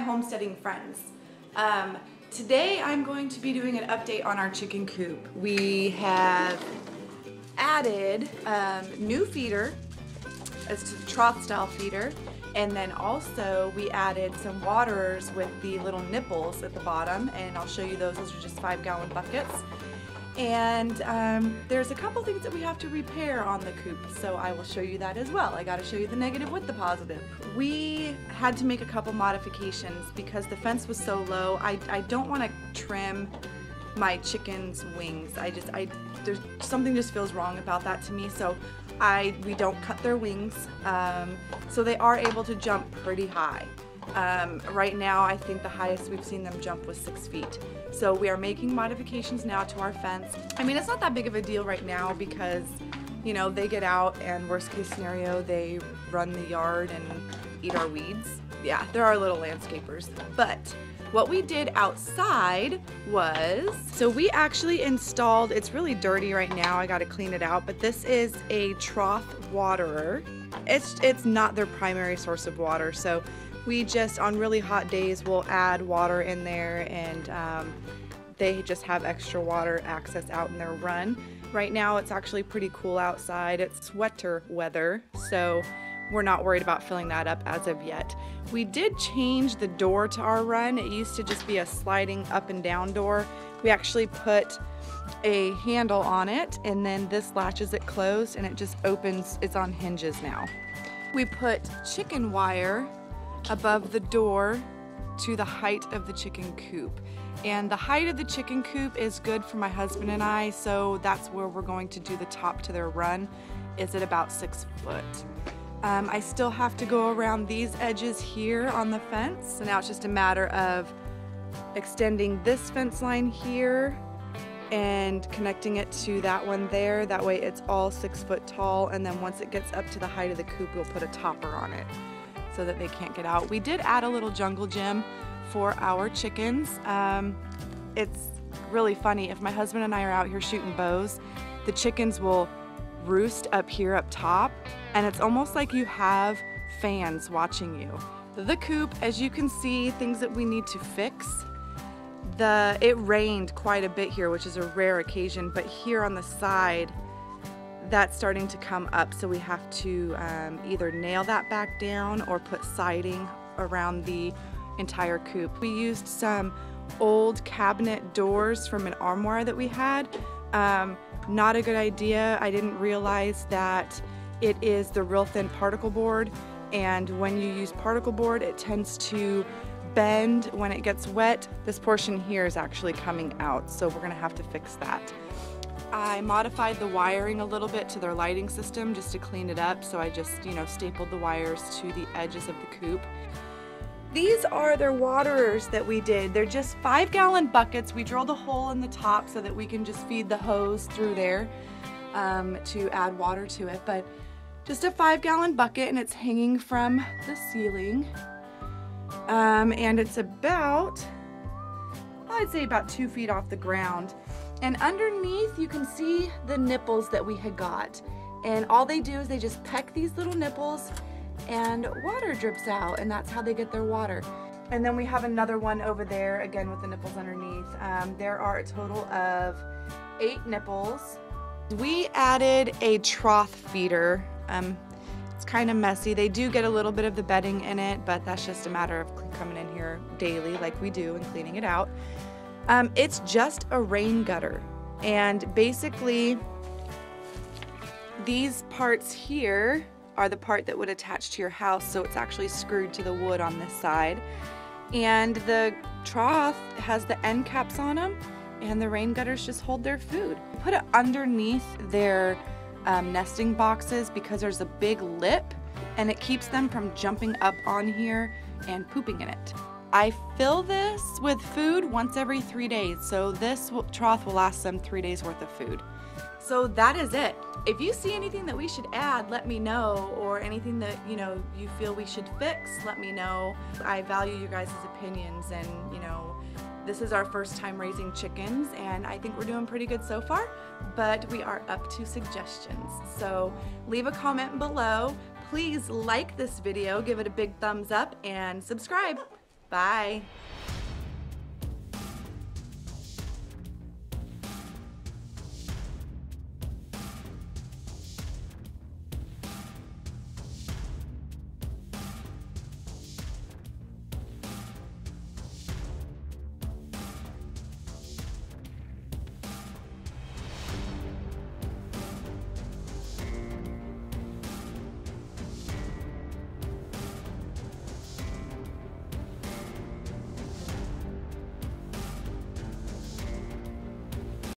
homesteading friends. Today I'm going to be doing an update on our chicken coop. We have added new feeder, it's a trough style feeder, and then also we added some waterers with the little nipples at the bottom, and I'll show you those. Those are just 5-gallon buckets. And there's a couple things that we have to repair on the coop, so I will show you that as well. I gotta show you the negative with the positive. We had to make a couple modifications because the fence was so low. I don't want to trim my chickens' wings. There's something just feels wrong about that to me, so we don't cut their wings, so they are able to jump pretty high. Right now I think the highest we've seen them jump was 6 feet. So we are making modifications now to our fence. I mean, it's not that big of a deal right now because, you know, they get out and worst case scenario they run the yard and eat our weeds. Yeah, they're our little landscapers. But what we did outside was, so we actually installed, it's really dirty right now, I gotta clean it out, but this is a trough waterer. It's not their primary source of water, so we just, on really hot days, will add water in there, and they just have extra water access out in their run. Right now it's actually pretty cool outside. It's sweater weather, so we're not worried about filling that up as of yet. We did change the door to our run. It used to just be a sliding up and down door. We actually put a handle on it, and then this latches it closed and it just opens. It's on hinges now. We put chicken wire above the door to the height of the chicken coop. And the height of the chicken coop is good for my husband and I, so that's where we're going to do the top to their run, is at about 6 foot. I still have to go around these edges here on the fence. So now it's just a matter of extending this fence line here and connecting it to that one there. That way it's all 6 foot tall, and then once it gets up to the height of the coop, we'll put a topper on it so that they can't get out. We did add a little jungle gym for our chickens. It's really funny, if my husband and I are out here shooting bows, the chickens will roost up here up top, and it's almost like you have fans watching you. The coop, as you can see, things that we need to fix. It rained quite a bit here, which is a rare occasion, but here on the side, that's starting to come up, so we have to either nail that back down or put siding around the entire coop. We used some old cabinet doors from an armoire that we had. Not a good idea. I didn't realize that it is the real thin particle board, and when you use particle board it tends to bend when it gets wet. This portion here is actually coming out, so we're gonna have to fix that. I modified the wiring a little bit to their lighting system just to clean it up, so I just, you know, stapled the wires to the edges of the coop. These are their waterers that we did. They're just 5-gallon buckets. We drilled a hole in the top so that we can just feed the hose through there to add water to it, but just a 5-gallon bucket, and it's hanging from the ceiling, and it's about, I'd say about 2 feet off the ground. And underneath you can see the nipples that we had got, and all they do is they just peck these little nipples and water drips out, and that's how they get their water. And then we have another one over there again with the nipples underneath. There are a total of 8 nipples. We added a trough feeder. It's kind of messy. They do get a little bit of the bedding in it, but that's just a matter of coming in here daily like we do and cleaning it out. It's just a rain gutter, and basically these parts here are the part that would attach to your house, so it's actually screwed to the wood on this side, and the trough has the end caps on them, and the rain gutters just hold their food. Put it underneath their nesting boxes because there's a big lip, and it keeps them from jumping up on here and pooping in it. I fill this with food once every 3 days, so this trough will last them 3 days worth of food. So that is it. If you see anything that we should add, let me know, or anything that, you know, you feel we should fix, let me know. I value you guys' opinions, and, you know, this is our first time raising chickens, and I think we're doing pretty good so far, but we are up to suggestions. So leave a comment below. Please like this video, give it a big thumbs up, and subscribe. Bye.